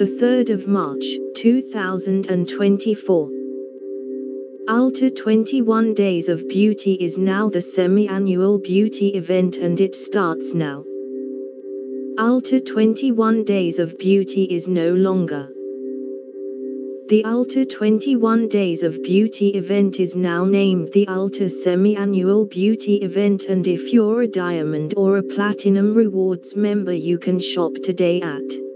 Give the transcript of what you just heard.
the 3rd of March, 2024. Ulta 21 Days of Beauty is now the semi-annual beauty event, and it starts now. Ulta 21 Days of Beauty is no longer. The Ulta 21 Days of Beauty event is now named the Ulta Semi-Annual Beauty Event, and if you're a Diamond or a Platinum Rewards member, you can shop today at